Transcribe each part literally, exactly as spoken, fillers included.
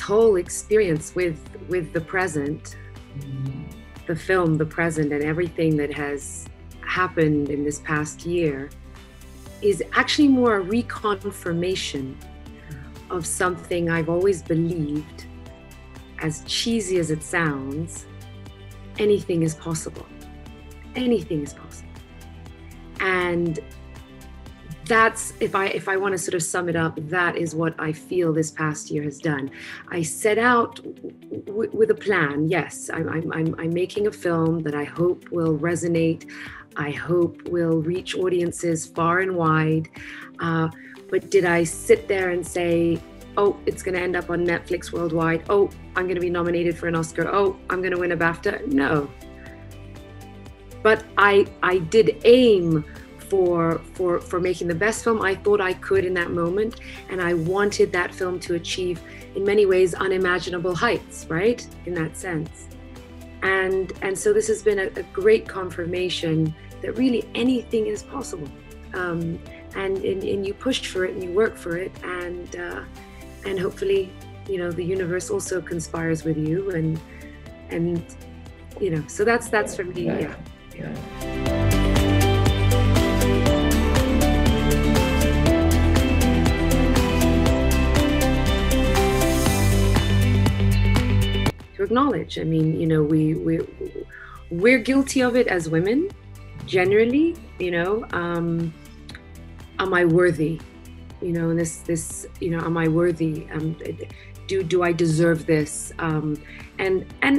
this whole experience with with the present, the film, the present, and everything that has happened in this past year is actually more a reconfirmation of something I've always believed. As cheesy as it sounds, anything is possible. Anything is possible. And that's, if I, if I want to sort of sum it up, that is what I feel this past year has done. I set out w with a plan. Yes, I'm, I'm, I'm, I'm making a film that I hope will resonate. I hope will reach audiences far and wide. Uh, but did I sit there and say, oh, it's going to end up on Netflix worldwide. Oh, I'm going to be nominated for an Oscar. Oh, I'm going to win a BAFTA. No. But I I did aim for, for, for making the best film I thought I could in that moment. And I wanted that film to achieve, in many ways, unimaginable heights, right? In that sense. And, and so this has been a, a great confirmation that really anything is possible. Um, and, and, and you push for it and you work for it. And... Uh, And hopefully, you know, the universe also conspires with you, and and you know, so that's that's for me, yeah. yeah. To acknowledge, I mean, you know, we we we're guilty of it as women, generally. You know, um, am I worthy? You know, and this, this, you know, am I worthy? Um, do, do I deserve this? Um, and, and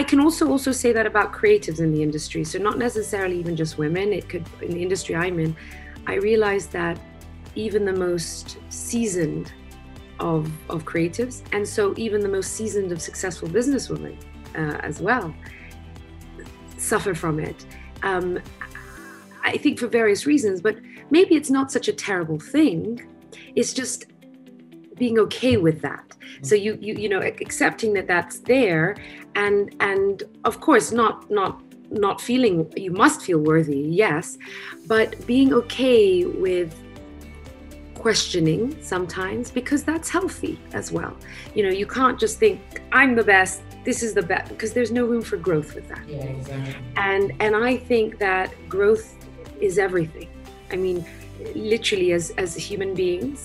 I can also, also say that about creatives in the industry. So not necessarily even just women, it could, in the industry I'm in, I realized that even the most seasoned of, of creatives, and so even the most seasoned of successful businesswomen uh, as well, suffer from it. Um, I think for various reasons, but maybe it's not such a terrible thing. It's just being okay with that. So you, you, you know, accepting that that's there, and and of course not not not feeling you must feel worthy, yes, but being okay with questioning sometimes, because that's healthy as well. You know, you can't just think I'm the best. This is the best, because there's no room for growth with that. Yeah, exactly. And and I think that growth is everything. I mean, literally, as, as human beings,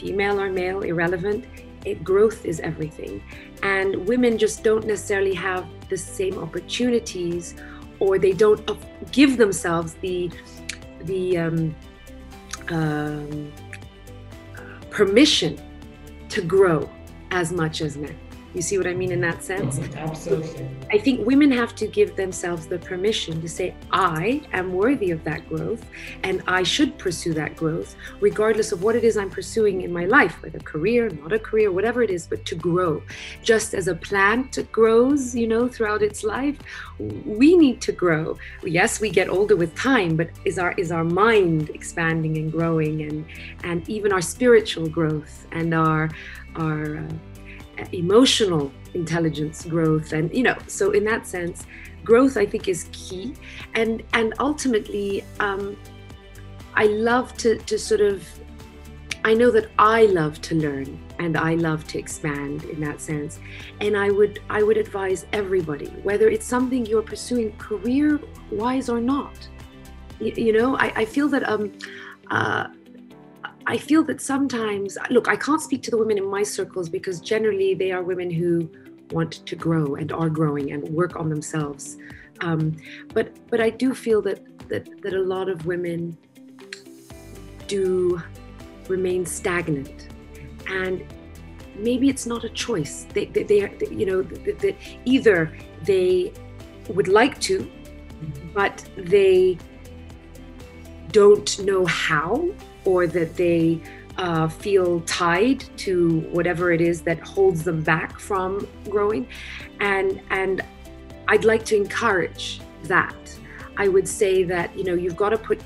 female or male, irrelevant, it, growth is everything. And women just don't necessarily have the same opportunities, or they don't give themselves the, the um, um, permission to grow as much as men. You see what I mean in that sense? Mm-hmm, absolutely. I think women have to give themselves the permission to say, I am worthy of that growth, and I should pursue that growth, regardless of what it is I'm pursuing in my life, whether career, not a career, whatever it is, but to grow. Just as a plant grows, you know, throughout its life, we need to grow. Yes, we get older with time, but is our is our mind expanding and growing, and and even our spiritual growth and our our uh, emotional intelligence growth, and you know, so in that sense, growth I think is key, and and ultimately, um, I love to to sort of, I know that I love to learn and I love to expand in that sense, and I would I would advise everybody, whether it's something you're pursuing career-wise or not, you, you know, I, I feel that um. Uh, I feel that sometimes, look, I can't speak to the women in my circles, because generally they are women who want to grow and are growing and work on themselves. Um, but but I do feel that, that, that a lot of women do remain stagnant, and maybe it's not a choice. They, they, they, are, you know, the, the, either they would like to, but they don't know how, or that they uh, feel tied to whatever it is that holds them back from growing. And, and I'd like to encourage that. I would say that, you know, you've got to put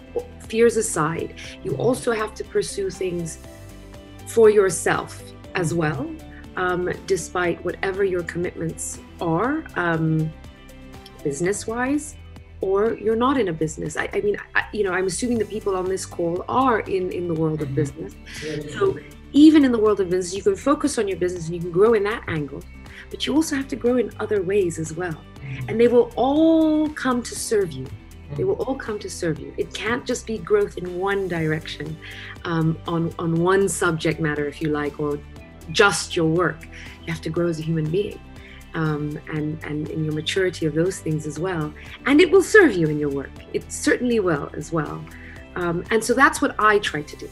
fears aside. You also have to pursue things for yourself as well, um, despite whatever your commitments are, um, business-wise, or you're not in a business. I, I mean, I, you know, I'm assuming the people on this call are in, in the world of business. So even in the world of business, you can focus on your business and you can grow in that angle, but you also have to grow in other ways as well. And they will all come to serve you. They will all come to serve you. It can't just be growth in one direction, um, on, on one subject matter, if you like, or just your work. You have to grow as a human being, um, and, and in your maturity of those things as well. And it will serve you in your work. It certainly will as well. Um, and so that's what I try to do.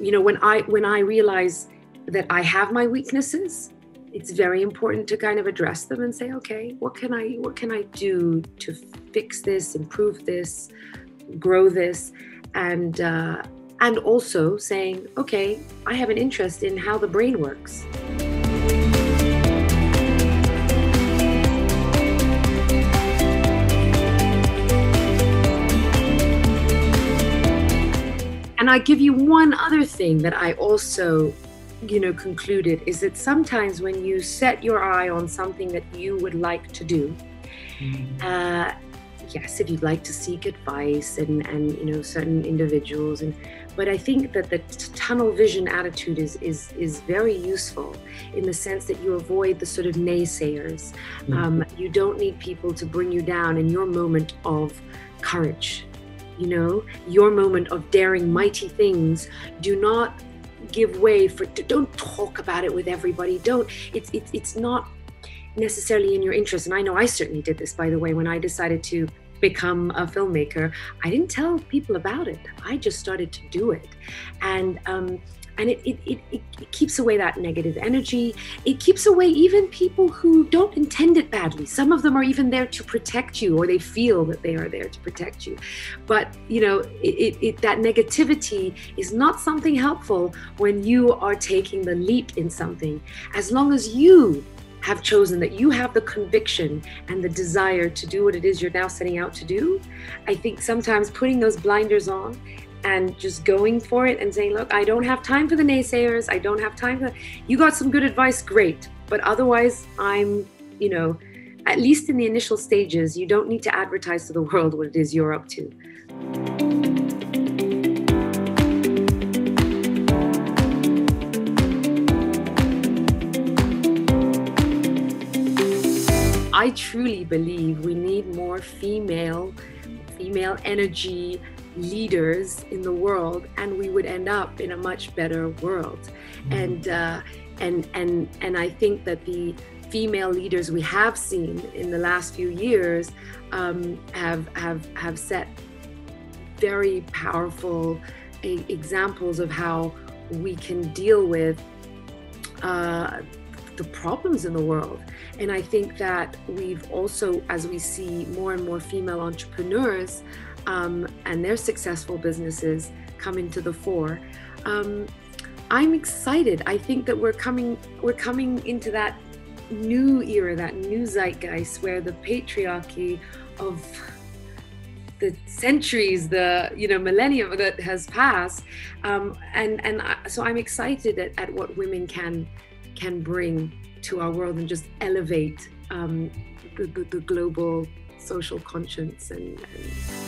You know, when I, when I realize that I have my weaknesses, it's very important to kind of address them and say, okay, what can I, what can I do to fix this, improve this, grow this? And, uh, and also saying, okay, I have an interest in how the brain works. And I give you one other thing that I also you know, concluded is that sometimes when you set your eye on something that you would like to do, uh, yes, if you'd like to seek advice and, and you know, certain individuals, and but I think that the tunnel vision attitude is, is, is very useful in the sense that you avoid the sort of naysayers. Mm-hmm. Um, you don't need people to bring you down in your moment of courage, you know, your moment of daring mighty things. Do not give way for, don't talk about it with everybody. Don't, it's, it's, it's not necessarily in your interest. And I know I certainly did this, by the way, when I decided to become a filmmaker, I didn't tell people about it. I just started to do it. And, um, and it, it, it, it keeps away that negative energy. It keeps away even people who don't intend it badly. Some of them are even there to protect you, or they feel that they are there to protect you. But, you know, it, it, that negativity is not something helpful when you are taking the leap in something. As long as you have chosen that you have the conviction and the desire to do what it is you're now setting out to do, I think sometimes putting those blinders on and just going for it and saying, look, I don't have time for the naysayers. I don't have time for that. You got some good advice, great. But otherwise, I'm, you know, at least in the initial stages, you don't need to advertise to the world what it is you're up to. I truly believe we need more female, female energy leaders in the world, and we would end up in a much better world. Mm-hmm. And uh, and and and I think that the female leaders we have seen in the last few years um, have have have set very powerful uh, examples of how we can deal with uh, the problems in the world. And I think that we've also, as we see more and more female entrepreneurs Um, and their successful businesses come into the fore. Um, I'm excited. I think that we're coming, we're coming into that new era, that new zeitgeist, where the patriarchy of the centuries, the you know millennium that has passed, um, and and I, so I'm excited at, at what women can can bring to our world and just elevate um, the, the, the global social conscience and. and